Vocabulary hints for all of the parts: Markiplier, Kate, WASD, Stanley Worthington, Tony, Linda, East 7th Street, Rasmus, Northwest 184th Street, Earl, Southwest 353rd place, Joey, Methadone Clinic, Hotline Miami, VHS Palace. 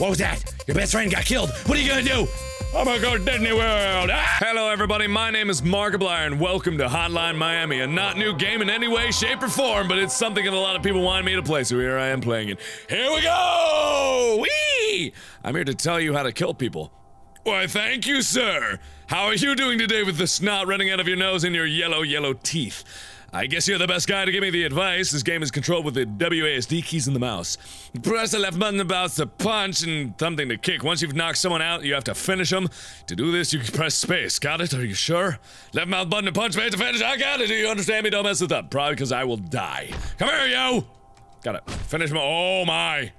What was that? Your best friend got killed. What are you gonna do? I'm gonna go to Disney World! Ah! Hello everybody, my name is Markiplier and welcome to Hotline Miami, a not new game in any way, shape, or form, but it's something that a lot of people wanted me to play, so here I am playing it. Here we go! Whee! I'm here to tell you how to kill people. Why, thank you, sir! How are you doing today with the snot running out of your nose and your yellow, yellow teeth? I guess you're the best guy to give me the advice. This game is controlled with the WASD keys and the mouse. Press the left button to bounce the punch and something to kick. Once you've knocked someone out, you have to finish them. To do this, you can press space. Got it? Are you sure? Left mouth button to punch, space to finish. I got it. Do you understand me? Don't mess it up. Probably because I will die. Come here, yo! Got it. Finish my- oh my!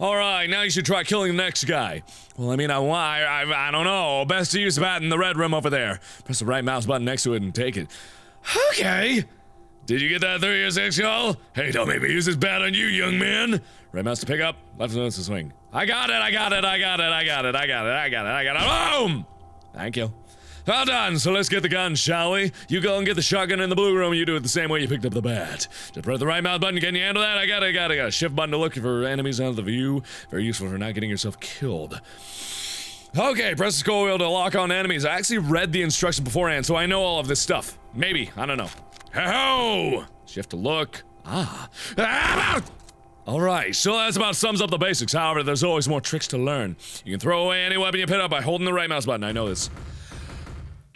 Alright, now you should try killing the next guy. Well, I mean, I don't know. Best to use the bat in the red room over there. Press the right mouse button next to it and take it. Okay! Did you get that 3 or 6, y'all? Hey, don't make me use this bat on you, young man! Right mouse to pick up, left mouse to swing. I got it, I got it, I got it, I got it, I got it, I got it, I got it, boom! Thank you. Well done, so let's get the gun, shall we? You go and get the shotgun in the blue room, you do it the same way you picked up the bat. Just press the right mouse button, can you handle that? I got it. Shift button to look for enemies out of the view. Very useful for not getting yourself killed. Okay, press the scroll wheel to lock on enemies. I actually read the instruction beforehand, so I know all of this stuff. Maybe, I don't know. Ho-ho! Shift to look. Ah! Alright, so that's about sums up the basics. However, there's always more tricks to learn. You can throw away any weapon you pick up by holding the right mouse button. I know this.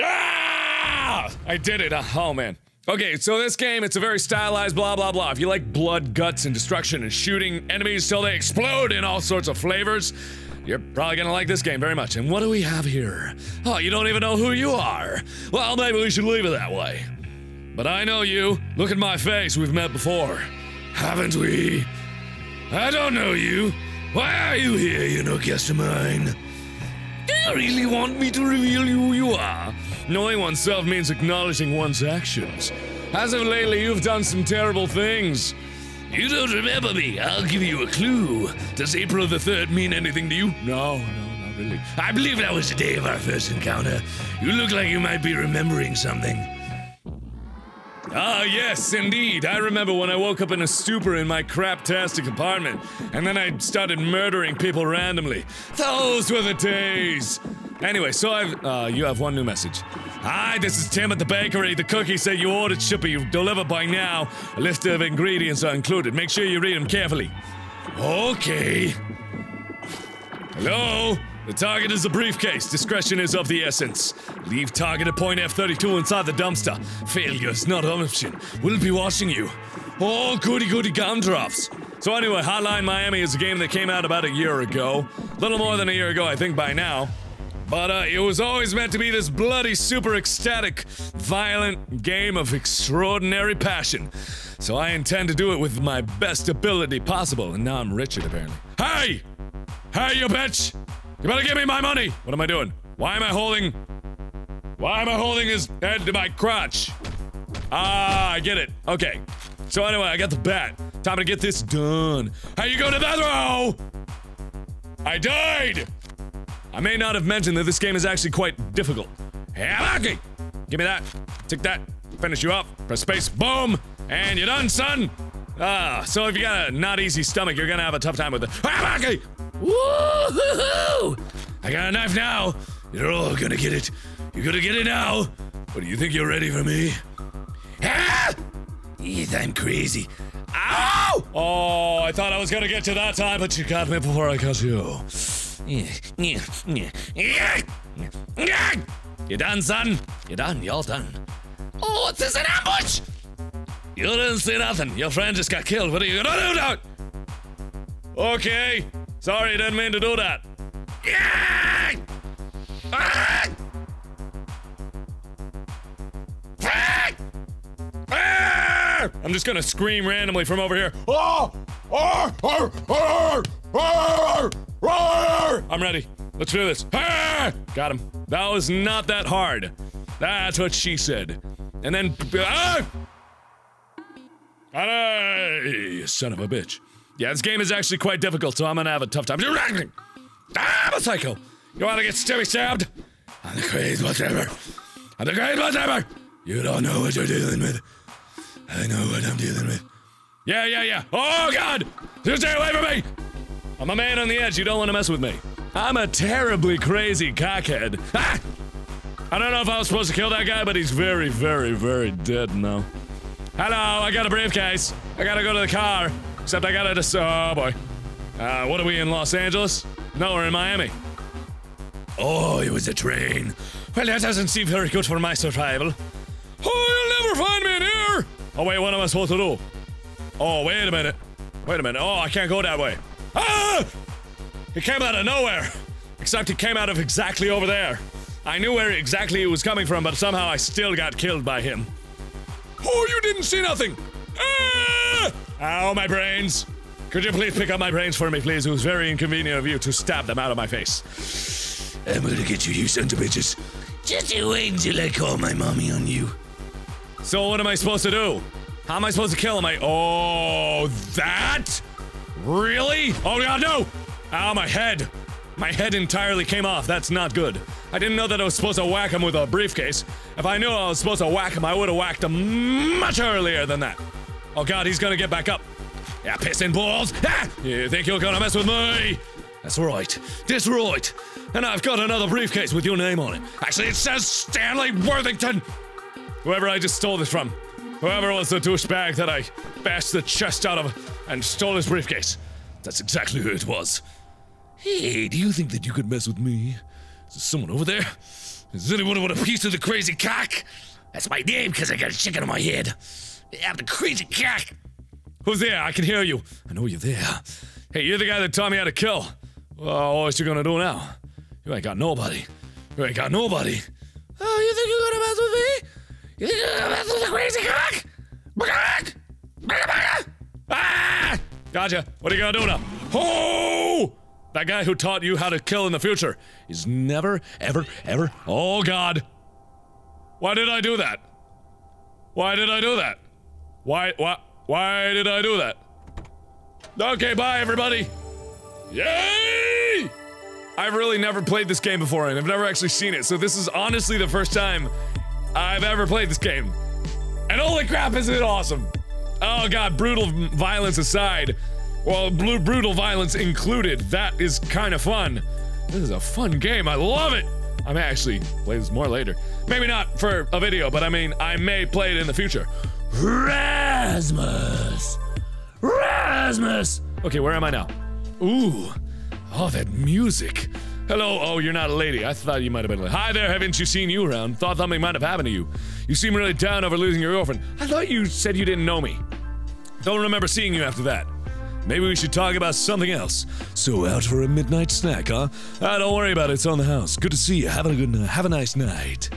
Ah! I did it. Oh, man. Okay, so this game, it's a very stylized blah blah blah. If you like blood, guts, and destruction, and shooting enemies till they explode in all sorts of flavors, you're probably gonna like this game very much. And what do we have here? Oh, you don't even know who you are. Well, maybe we should leave it that way. But I know you. Look at my face. We've met before. Haven't we? I don't know you. Why are you here, you no guest of mine? Do you really want me to reveal who you are? Knowing oneself means acknowledging one's actions. As of lately, you've done some terrible things. You don't remember me. I'll give you a clue. Does April the 3rd mean anything to you? No, not really. I believe that was the day of our first encounter. You look like you might be remembering something. Ah, yes, indeed. I remember when I woke up in a stupor in my craptastic apartment, and then I started murdering people randomly. Those were the days! Anyway, so you have one new message. Hi, this is Tim at the bakery. The cookies say you ordered should be delivered by now. A list of ingredients are included. Make sure you read them carefully. Okay. Hello? The target is a briefcase. Discretion is of the essence. Leave target at point F32 inside the dumpster. Failure is not an option. We'll be watching you. Oh, goody goody gumdrops. So anyway, Hotline Miami is a game that came out about a year ago. A little more than a year ago, I think, by now. But it was always meant to be this bloody, super ecstatic, violent game of extraordinary passion. So I intend to do it with my best ability possible. And now I'm Richard, apparently. Hey! Hey, you bitch! You better give me my money! What am I doing? Why am I holding his head to my crotch? Ah, I get it. Okay. So anyway, I got the bat. Time to get this done. Hey, you go to the bathroom! I died! I may not have mentioned that this game is actually quite difficult. Hey, okay. Give me that. Take that. Finish you up. Press space. Boom! And you're done, son! Ah, so if you got a not easy stomach, you're gonna have a tough time with it. Hey, okay. Woo-hoo-hoo! I got a knife now! You're all gonna get it. You're gonna get it now! But do you think you're ready for me? Ah! Yes, I'm crazy. Ow! Oh, I thought I was gonna get you that time, but you got me before I got you. You done, son? You done, you all done. Oh, what's this, an ambush? You didn't see nothing. Your friend just got killed. What are you gonna do now? Okay. Sorry, didn't mean to do that. I'm just gonna scream randomly from over here. I'm ready. Let's do this. Got him. That was not that hard. That's what she said. And then... you son of a bitch. Yeah, this game is actually quite difficult, so I'm gonna have a tough time. I'm a psycho! You wanna get stabbed? I'm the crazy whatever! You don't know what you're dealing with. I know what I'm dealing with. Yeah. Oh, God! Just stay away from me! I'm a man on the edge. You don't want to mess with me. I'm a terribly crazy cockhead. Ah! I don't know if I was supposed to kill that guy, but he's very, very, very dead now. Hello, I got a briefcase. I gotta go to the car. Except I gotta just, oh boy. What are we in Los Angeles? No, we're in Miami. Oh, it was a train. Well, that doesn't seem very good for my survival. Oh, you'll never find me in here! Oh wait, what am I supposed to do? Oh, wait a minute. Wait a minute. Oh, I can't go that way. Ah! It came out of nowhere. Except it came out of exactly over there. I knew where exactly it was coming from, but somehow I still got killed by him. Oh, you didn't see nothing! Ah! Ow, my brains! Could you please pick up my brains for me, please? It was very inconvenient of you to stab them out of my face. I'm gonna get you, you sons of bitches. Just wait until I call my mommy on you. So what am I supposed to do? How am I supposed to kill him? Oh, that? Really? Oh god, no! Ow, my head! My head entirely came off. That's not good. I didn't know that I was supposed to whack him with a briefcase. If I knew I was supposed to whack him, I would have whacked him much earlier than that. Oh god, he's gonna get back up. Yeah, pissing balls! Ah! You think you're gonna mess with me? That's right. That's right. And I've got another briefcase with your name on it. Actually, it says Stanley Worthington! Whoever I just stole this from. Whoever was the douchebag that I bashed the chest out of and stole his briefcase. That's exactly who it was. Hey, do you think that you could mess with me? Is there someone over there? Is anyone with a piece of the crazy cock? That's my name because I got a chicken on my head. I'm the crazy cock. Who's there? I can hear you. I know you're there. Hey, you're the guy that taught me how to kill. Well, what you gonna do now? You ain't got nobody. You ain't got nobody. Oh, you think you're gonna mess with me? You think you're gonna mess with the crazy cock? Ah! Gotcha. What are you gonna do now? Oh! That guy who taught you how to kill in the future is never, ever, ever. Oh god. Why did I do that? Why did I do that? Why did I do that? Okay, bye everybody. Yay! I've really never played this game before, and I've never actually seen it, so this is honestly the first time I've ever played this game. And holy crap, isn't it awesome? Oh god, brutal violence aside. Well, brutal violence included, that is kind of fun. This is a fun game, I love it! I may actually play this more later. Maybe not for a video, but I mean, I may play it in the future. Rasmus! Rasmus! Okay, where am I now? Ooh, oh, that music. Hello, oh, you're not a lady. I thought you might have been a lady. Hi there, haven't you seen you around? Thought something might have happened to you. You seem really down over losing your girlfriend. I thought you said you didn't know me. Don't remember seeing you after that. Maybe we should talk about something else. So out for a midnight snack, huh? Ah, don't worry about it, it's on the house. Good to see you, have a nice night.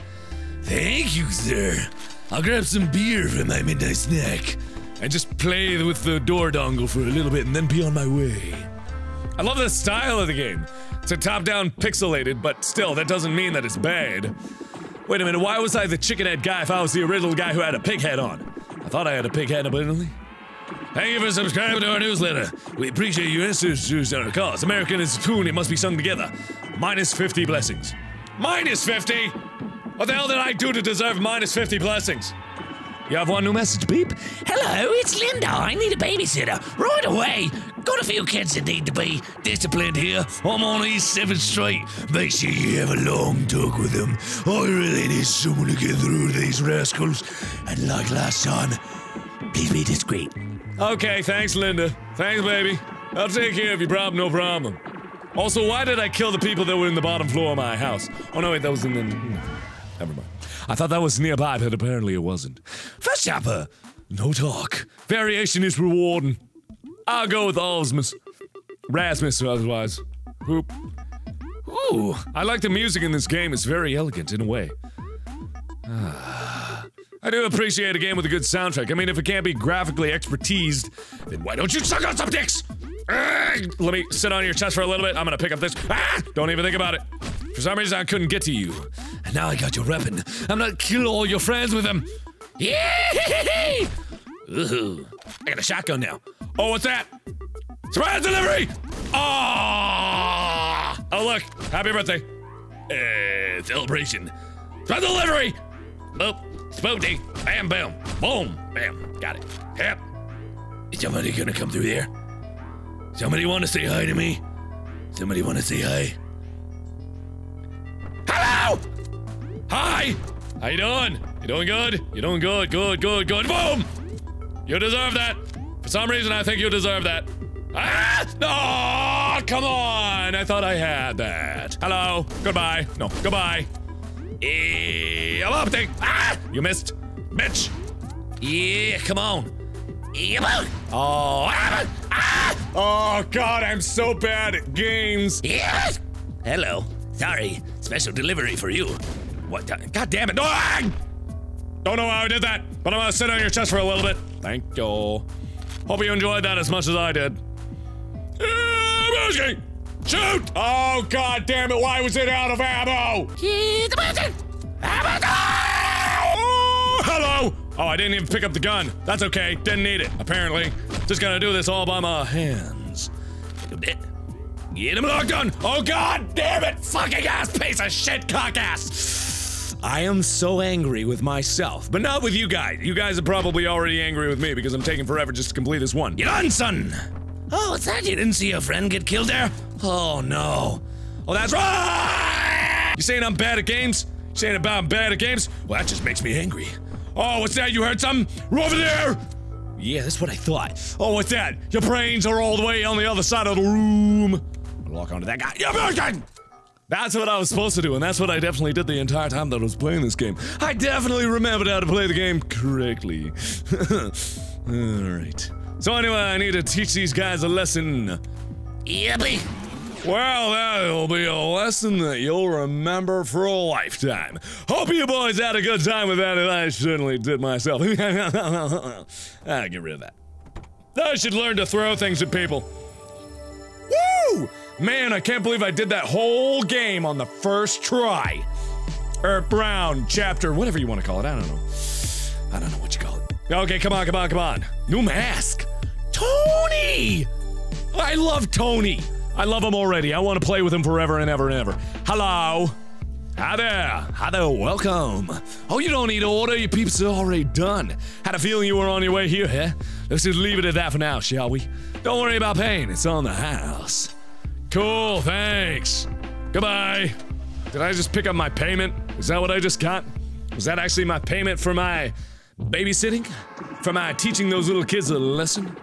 Thank you, sir. I'll grab some beer for my midnight snack. And just play with the door dongle for a little bit and then be on my way. I love the style of the game. It's a top-down pixelated, but still, that doesn't mean that it's bad. Wait a minute, why was I the chicken head guy if I was the original guy who had a pig head on? I thought I had a pig head originally. Thank you for subscribing to our newsletter. We appreciate your answers on our calls. American is a tune, it must be sung together. Minus 50 blessings. Minus 50? What the hell did I do to deserve minus 50 blessings? You have one new message, beep? Hello, it's Linda. I need a babysitter. Right away. Got a few kids that need to be disciplined here. I'm on East 7th Street. Make sure you have a long talk with them. I really need someone to get through to these rascals. And like last time, please be discreet. Okay, thanks, Linda. Thanks, baby. I'll take care of you, problem, no problem. Also, why did I kill the people that were in the bottom floor of my house? Oh, no, wait, that was in the... Never mind. I thought that was nearby, but apparently it wasn't. First chopper! No talk. Variation is rewarding. I'll go with Rasmus. Rasmus, otherwise. Whoop. Ooh, I like the music in this game. It's very elegant, in a way. I do appreciate a game with a good soundtrack. I mean, if it can't be graphically expertised, then why don't you suck on some dicks? Let me sit on your chest for a little bit. I'm gonna pick up this. Ah! Don't even think about it. For some reason, I couldn't get to you. And now I got your weapon. I'm gonna kill all your friends with them. Yeah! Ooh. I got a shotgun now. Oh, what's that? Surprise delivery! Ah! Oh! Oh, look. Happy birthday. Celebration. Surprise delivery! Oh. Spooky. Bam, bam. Boom. Bam. Got it. Yep. Is somebody gonna come through there? Somebody want to say hi to me? Somebody want to say hi? Hello! Hi! How you doing? You doing good? You doing good? Good, good, good. Boom! You deserve that. For some reason, I think you deserve that. Ah! No! Oh, come on! I thought I had that. Hello. Goodbye. No. Goodbye. Thing. Ah! You missed. Bitch! Yeah, come on. Oh, oh god, I'm so bad at games. Yes. Hello. Sorry. Special delivery for you. What? God damn it. No! Don't know how I did that, but I'm gonna sit on your chest for a little bit. Thank you. Hope you enjoyed that as much as I did. Shoot! Oh god damn it, why was it out of ammo? Oh, hello! Oh, I didn't even pick up the gun. That's okay. Didn't need it, apparently. Just gonna do this all by my hands. Take a bit. Get him a gun! Oh god damn it! Fucking ass piece of shit cock ass! I am so angry with myself, but not with you guys. You guys are probably already angry with me because I'm taking forever just to complete this one. Get on, son! Oh, what's that? You didn't see your friend get killed there? Oh no. Oh, that's right! You saying I'm bad at games? You saying about I'm bad at games? Well, that just makes me angry. Oh, what's that? You heard something? We're over there! Yeah, that's what I thought. Oh, what's that? Your brains are all the way on the other side of the room. I'm gonna lock onto that guy. That's what I was supposed to do, and that's what I definitely did the entire time that I was playing this game. I definitely remembered how to play the game correctly. Alright. So anyway, I need to teach these guys a lesson. Yippee! Well, that'll be a lesson that you'll remember for a lifetime. Hope you boys had a good time with that, and I certainly did myself. I'll get rid of that. I should learn to throw things at people. Woo! Man, I can't believe I did that whole game on the first try. Brown, chapter, whatever you want to call it, I don't know. I don't know what you call it. Okay, come on, come on, come on. New mask! Tony! I love Tony! I love him already. I want to play with him forever and ever and ever. Hello. Hi there. Hi there. Welcome. Oh, you don't need to order. Your peeps are already done. Had a feeling you were on your way here, huh? Let's just leave it at that for now, shall we? Don't worry about paying. It's on the house. Cool. Thanks. Goodbye. Did I just pick up my payment? Is that what I just got? Was that actually my payment for my babysitting? For my teaching those little kids a lesson?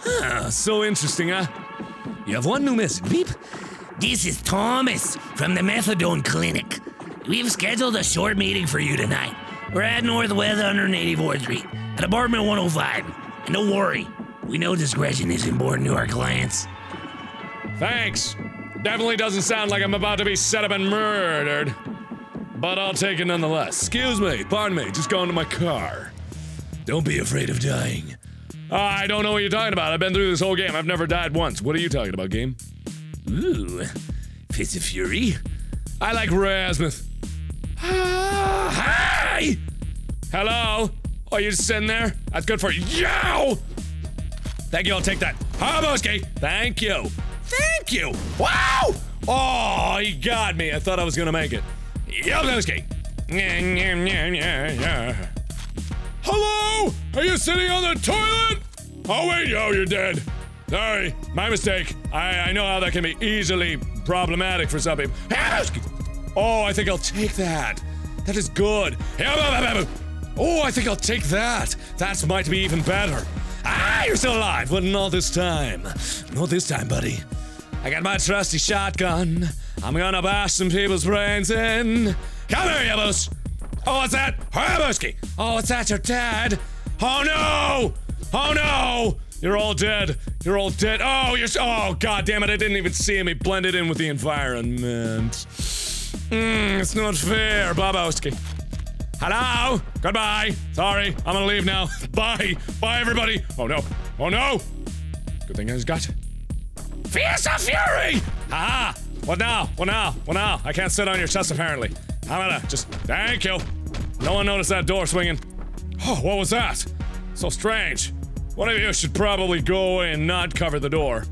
Huh. So interesting, huh? You have one new message. Beep. This is Thomas from the Methadone Clinic. We've scheduled a short meeting for you tonight. We're at Northwest 184th Street at apartment 105. And don't worry, we know discretion is important to our clients. Thanks. Definitely doesn't sound like I'm about to be set up and murdered. But I'll take it nonetheless. Excuse me. Pardon me. Just going to my car. Don't be afraid of dying. I don't know what you're talking about. I've been through this whole game. I've never died once. What are you talking about, game? Ooh, Fist of Fury. I like Rasmus. Hi! Hello? Oh, you just sitting there? That's good for you. Yo! Thank you, I'll take that. Haboski! Thank you. Thank you! Wow! Oh, he got me. I thought I was gonna make it. Haboski! Hello? Are you sitting on the toilet? Oh wait, yo, you're dead. Sorry, my mistake. I know how that can be easily problematic for some people. Oh, I think I'll take that. That is good. Oh, I think I'll take that. That might be even better. Ah, you're still alive, but not this time. Not this time, buddy. I got my trusty shotgun. I'm gonna bash some people's brains in. Come here, you boys. Oh, what's that? Harabuski! Oh, what's that? You're dead! Oh no! Oh no! You're all dead. You're all dead. Oh, you're oh god damn it, I didn't even see him. He blended in with the environment. It's not fair, Baboski. Hello! Goodbye! Sorry, I'm gonna leave now. Bye! Bye everybody! Oh no! Oh no! Good thing I just got Fierce of Fury! Haha! What now? What now? What now? I can't sit on your chest apparently. I'm gonna just thank you. No one noticed that door swinging. Oh, what was that? So strange. One of you should probably go away and not cover the door.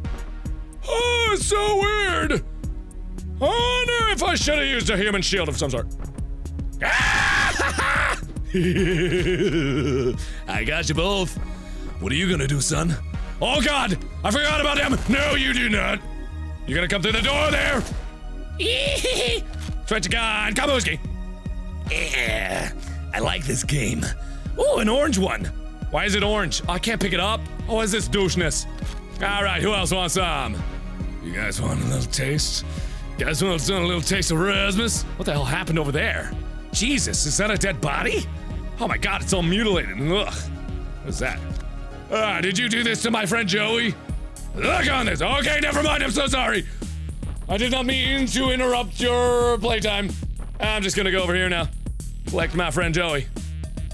Oh, it's so weird. I wonder if I should have used a human shield of some sort. I got you both. What are you gonna do, son? Oh God, I forgot about him. No, you do not. You're gonna come through the door there. Stretch again, Kabuski. Yeah, I like this game. Oh, an orange one. Why is it orange? Oh, I can't pick it up. Oh, is this doucheness? All right, who else wants some? You guys want a little taste? You guys want a little taste of Rasmus? What the hell happened over there? Jesus, is that a dead body? Oh my God, it's all mutilated. Ugh. What's that? Did you do this to my friend Joey? Look on this. Okay, never mind. I'm so sorry. I did not mean to interrupt your playtime. I'm just gonna go over here now. Collect my friend Joey.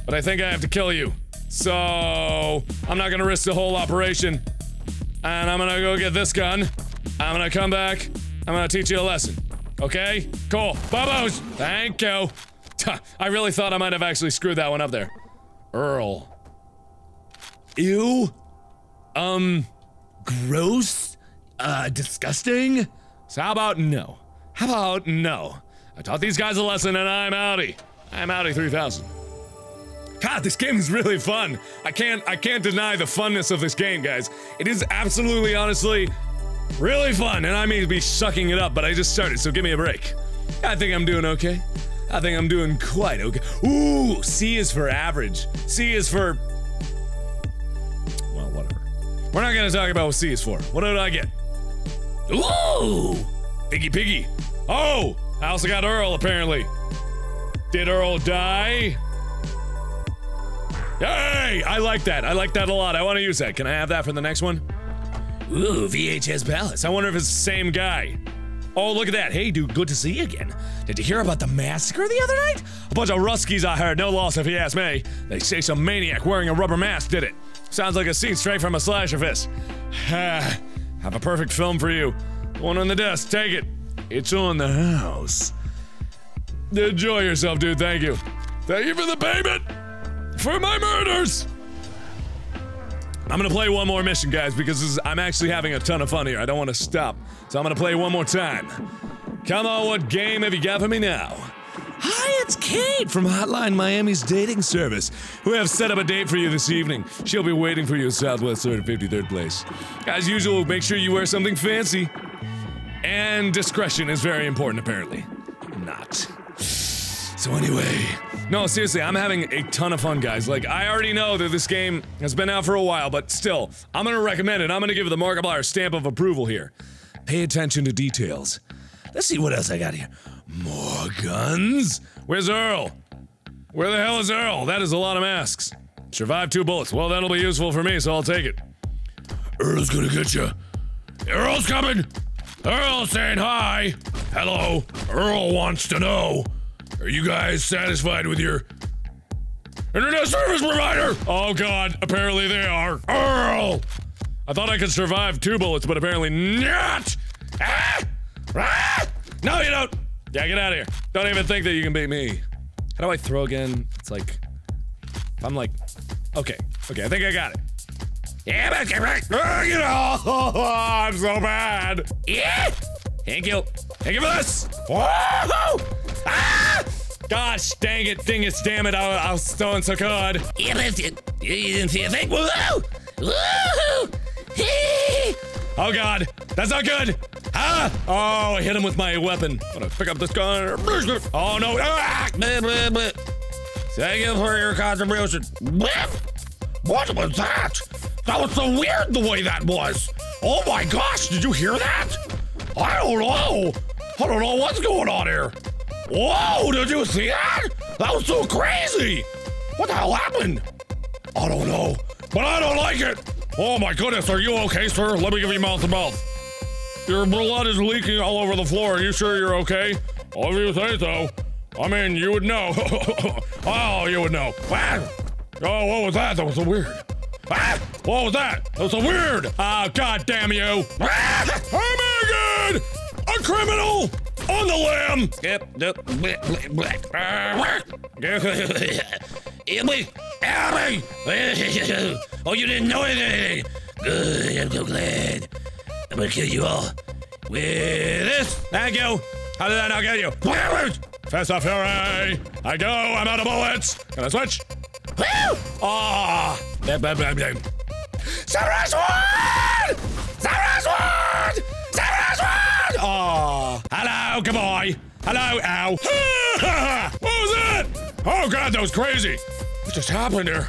But I think I have to kill you. So, I'm not gonna risk the whole operation. And I'm gonna go get this gun. I'm gonna come back. I'm gonna teach you a lesson. Okay? Cool. Bubbo's! Thank you. I really thought I might have actually screwed that one up there. Earl. Ew. Gross. Disgusting. So how about no? How about no? I taught these guys a lesson and I'm outie. I'm outie 3000. God, this game is really fun. I can't deny the funness of this game, guys. It is absolutely, honestly, really fun. And I may be sucking it up, but I just started, so give me a break. I think I'm doing okay. I think I'm doing quite okay. Ooh, C is for average. C is for... well, whatever. We're not gonna talk about what C is for. What did I get? Ooh! Piggy Piggy. Oh! I also got Earl, apparently. Did Earl die? Yay! I like that. I like that a lot. I want to use that. Can I have that for the next one? Ooh, VHS Palace. I wonder if it's the same guy. Oh, look at that. Hey, dude, good to see you again. Did you hear about the massacre the other night? A bunch of Ruskies, I heard. No loss if you ask me. They say some maniac wearing a rubber mask did it. Sounds like a scene straight from a slasher fest. Have a perfect film for you. The one on the desk. Take it. It's on the house. Enjoy yourself, dude. Thank you. Thank you for the payment. For my murders. I'm gonna play one more mission, guys, because this is, I'm actually having a ton of fun here. I don't want to stop, so I'm gonna play one more time. Come on, what game have you got for me now? Hi, it's Kate from Hotline Miami's dating service. We have set up a date for you this evening. She'll be waiting for you at Southwest 353rd place. As usual, make sure you wear something fancy. And discretion is very important, apparently. Not. So anyway... no, seriously, I'm having a ton of fun, guys. Like, I already know that this game has been out for a while, but still, I'm gonna recommend it. I'm gonna give it the Markiplier stamp of approval here. Pay attention to details. Let's see what else I got here. More guns? Where's Earl? Where the hell is Earl? That is a lot of masks. Survive 2 bullets. Well, that'll be useful for me, so I'll take it. Earl's gonna get you. Earl's coming! Earl's saying hi! Hello! Earl wants to know! Are you guys satisfied with your internet service provider? Oh God, apparently they are. Earl! I thought I could survive 2 bullets, but apparently not! Ah! Ah! No, you don't! Yeah, get out of here. Don't even think that you can beat me. How do I throw again? It's like... I'm like... okay. Okay, I think I got it. Yeah, but get back! You know! I'm so bad! Yeah! Thank you. Thank you for this! Whoa! Ah! Gosh, dang it, dingus, damn it, I was doing so good. Yeah, but you didn't see a thing. Woohoo! Woohoo! Hee! Oh God, that's not good. Ah! Oh, I hit him with my weapon. I'm gonna pick up this gun. Oh no! Ah! Thank you for your contribution. What was that? That was so weird the way that was. Oh my gosh, did you hear that? I don't know. I don't know what's going on here. Whoa, did you see that? That was so crazy! What the hell happened? I don't know, but I don't like it! Oh my goodness, are you okay, sir? Let me give you mouth to mouth. Your blood is leaking all over the floor. Are you sure you're okay? Oh, if you say so. I mean, you would know. Oh, you would know. Ah! Oh, what was that? That was so weird. Ah! What was that? That was so weird! Oh, God damn you! Ah! Oh my God! A criminal! On the lamb! Yep, nope. Oh, you didn't know anything! Good, I'm so glad. I'm gonna kill you all. With this! Thank you! How did I not get you? Fast off fury! I go, I'm out of bullets! Can I switch? Ah! Saraswati! Oh. Hello, good boy. Hello, ow. What was that? Oh, God, that was crazy. What just happened here?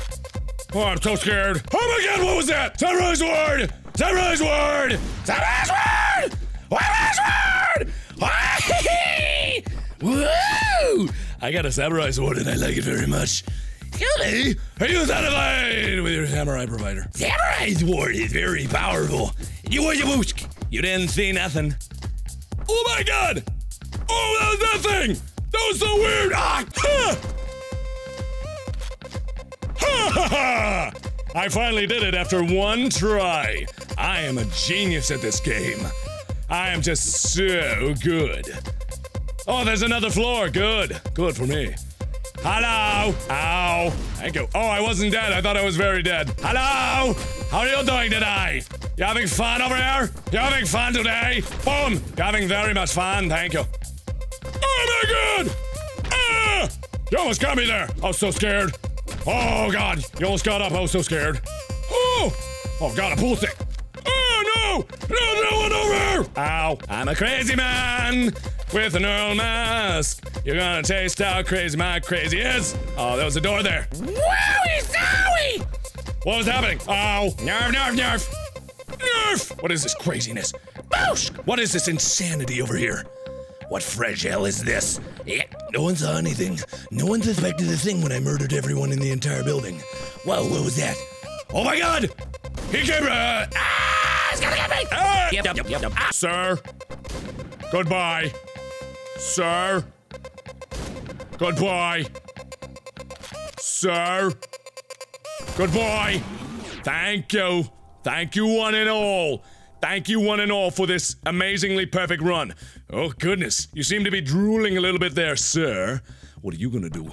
Oh, I'm so scared. Oh, my God, what was that? Sunrise word! Sunrise word! Sunrise word! Sunrise word! Woo! I got a samurai sword and I like it very much. Excuse me? Are you satisfied with your samurai provider? Samurai sword is very powerful. You was a woosk. You didn't see nothing. Oh my God! Oh, that was that thing! That was so weird! Ah! Ha! Ha ha ha! I finally did it after one try. I am a genius at this game. I am just so good. Oh, there's another floor. Good. Good for me. Hello. Ow. Thank you. Oh, I wasn't dead. I thought I was very dead. Hello. How are you doing today? You having fun over here? You having fun today? Boom. You're having very much fun. Thank you. Oh, my God. Ah! You almost got me there. I was so scared. Oh, God. You almost got up. I was so scared. Oh. Oh, God. A pool stick. Oh, no. No, no one over here. Ow. I'm a crazy man. With an Earl mask, you're gonna taste how crazy my crazy is. Oh, there was a door there. Wowie zowie! What was happening? Ow. Nerf, nerf, nerf. Nerf! What is this craziness? Boosh! What is this insanity over here? What fresh hell is this? Yeah. No one saw anything. No one suspected a thing when I murdered everyone in the entire building. Whoa, what was that? Oh my God! He came, ah! He's gonna get me! Ah! Yep. Ah. Sir. Goodbye. Sir. Goodbye. Sir. Goodbye. Thank you. Thank you one and all. Thank you one and all for this amazingly perfect run. Oh, goodness. You seem to be drooling a little bit there, sir. What are you gonna do?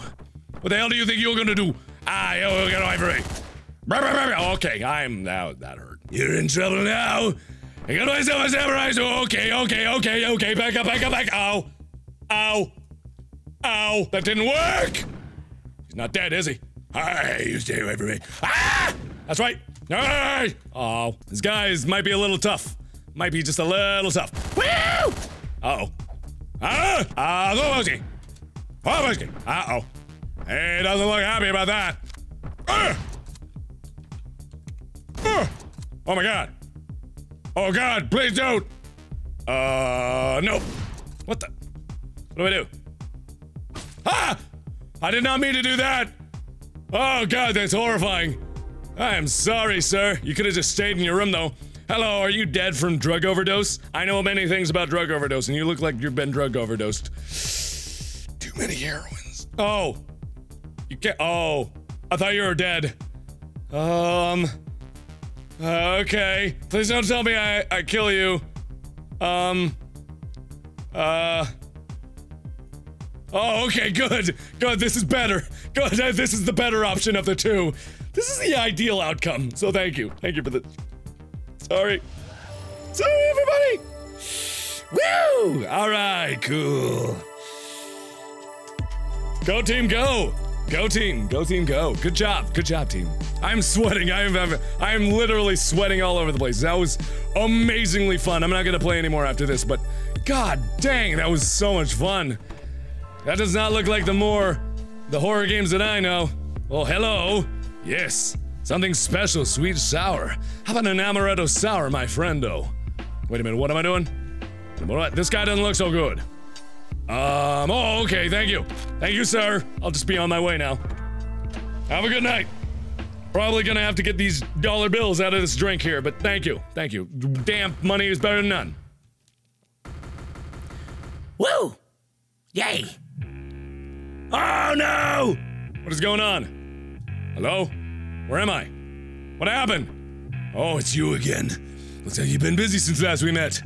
What the hell do you think you're gonna do? Ah, you're gonna ivory. Okay, I'm now that hurt. You're in trouble now. I got myself a samurai sword. Okay. Back up. Ow. Ow. Ow. That didn't work. He's not dead, is he? Hey, you stay away from me. Ah! That's right. Hey! Oh, this guy might be a little tough. Might be just a little tough. Woo! Uh-oh. Ah! Go, Mosky. Uh-oh. He doesn't look happy about that. Oh my God. Oh God, please don't! No. What the? What do I do? Ah! I did not mean to do that! Oh God, that's horrifying. I am sorry, sir. You could have just stayed in your room, though. Hello, are you dead from drug overdose? I know many things about drug overdose, and you look like you've been drug overdosed. Too many heroines. Oh. You can't- oh. I thought you were dead. Okay. Please don't tell me I kill you. Oh, okay, good. Good, this is better. Good, this is the better option of the two. This is the ideal outcome, so thank you. Thank you for the... Sorry. Sorry, everybody! Woo! Alright, cool. Go team, go! Go team, go. Good job, team. I'm sweating. I am literally sweating all over the place. That was amazingly fun. I'm not gonna play anymore after this, but God dang, that was so much fun. That does not look like the horror games that I know. Oh, hello. Yes, something special, sweet sour. How about an amaretto sour, my friendo? Wait a minute, what am I doing? What? This guy doesn't look so good. Oh, okay, thank you. Thank you, sir. I'll just be on my way now. Have a good night. Probably gonna have to get these dollar bills out of this drink here, but thank you. Thank you. Damn, money is better than none. Woo! Yay! Oh, no! What is going on? Hello? Where am I? What happened? Oh, it's you again. Looks like you've been busy since last we met.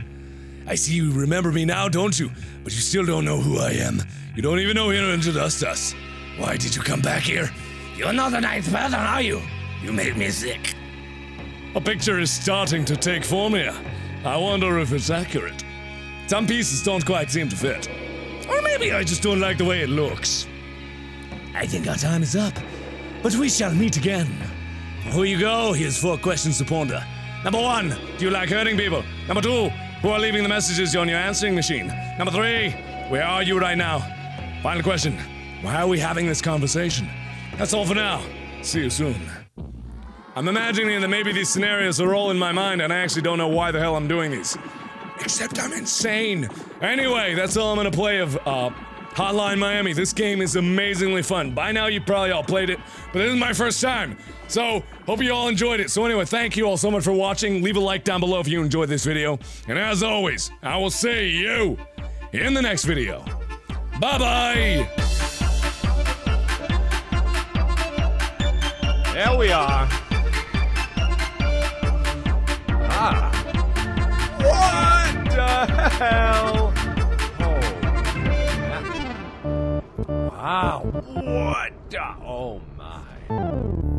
I see you remember me now, don't you? But you still don't know who I am. You don't even know who introduced us. Why did you come back here? You're not the ninth person, are you? You made me sick. A picture is starting to take form here. I wonder if it's accurate. Some pieces don't quite seem to fit. Or maybe I just don't like the way it looks. I think our time is up, but we shall meet again. Before you go, here's 4 questions to ponder. Number 1, do you like hurting people? Number 2, who are leaving the messages on your answering machine. Number three, where are you right now? Final question, why are we having this conversation? That's all for now. See you soon. I'm imagining that maybe these scenarios are all in my mind and I actually don't know why the hell I'm doing these. Except I'm insane. Anyway, that's all I'm gonna play of Hotline Miami. This game is amazingly fun. By now you probably all played it, but this is my first time. So, hope you all enjoyed it. So anyway, thank you all so much for watching. Leave a like down below if you enjoyed this video. And as always, I will see you in the next video. Bye-bye! There we are. Ah. What the hell? Wow, what the, oh my.